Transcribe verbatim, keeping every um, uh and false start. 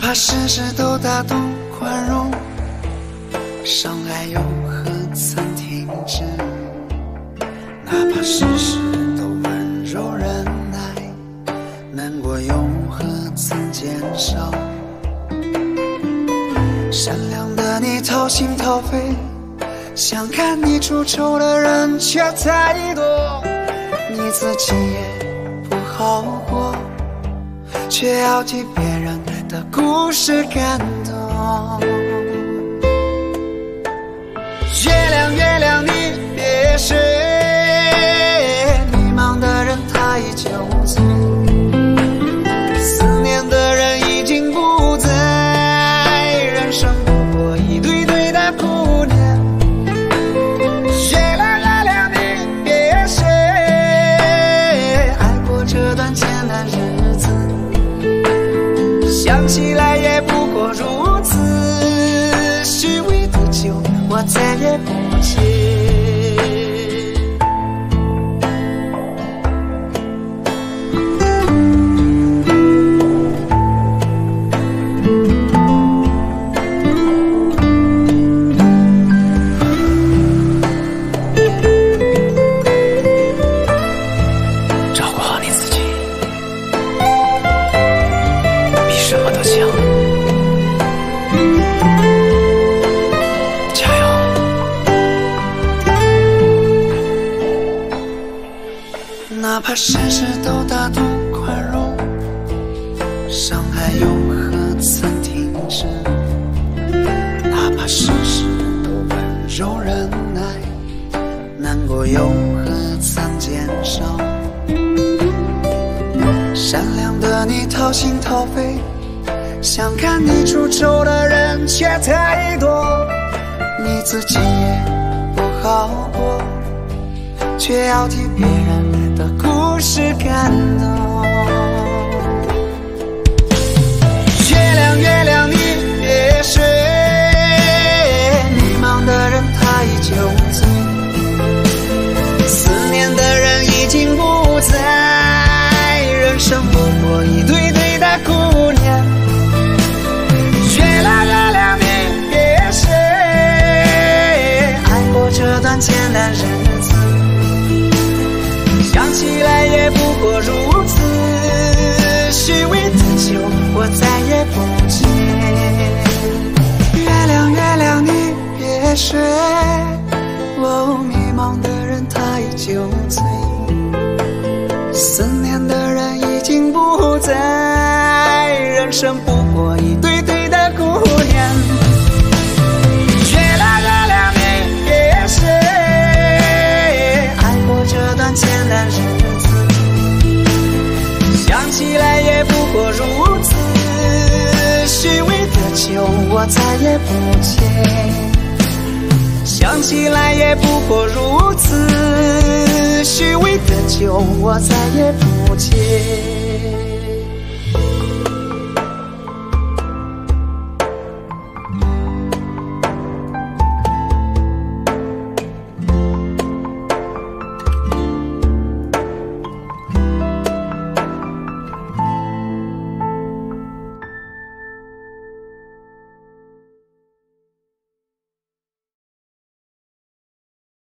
怕事事都打动宽容，伤害又何曾停止？哪怕事事都温柔忍耐，难过又何曾减少？善良的你掏心掏肺，想看你出丑的人却太多，你自己也不好过，却要替别人的故事感动。月亮月亮你别睡，迷茫的人他已酒醉，思念的人已经不在，人生不过一堆堆的铺垫。月亮月亮你别睡，爱过这段艰难日子，想起来也不过如此，虚伪的酒我再也不戒。照顾好你自己，比什么都强。哪怕事事都打动宽容，伤害又何曾停止？哪怕事事都温柔忍耐，难过又何曾减少？善良的你掏心掏肺，想看你出丑的人却太多，你自己也不好过，却要替别人的故事感动。月亮月亮你别睡，迷茫的人他已酒醉，思念的人已经不在，人生不过一堆堆的姑娘。月亮月亮你别睡，爱过这段艰难日子，想起来也不过如此，虚伪的酒我再也不戒。月亮月亮你别睡，哦，迷茫的人他已酒醉，思念的人已经不在，人生不过一堆堆的姑娘。月亮月亮你别睡，爱过这段艰难日子，想起来也不过如此，虚伪的酒我再也不戒。想起来也不过如此，虚伪的酒我再也不戒。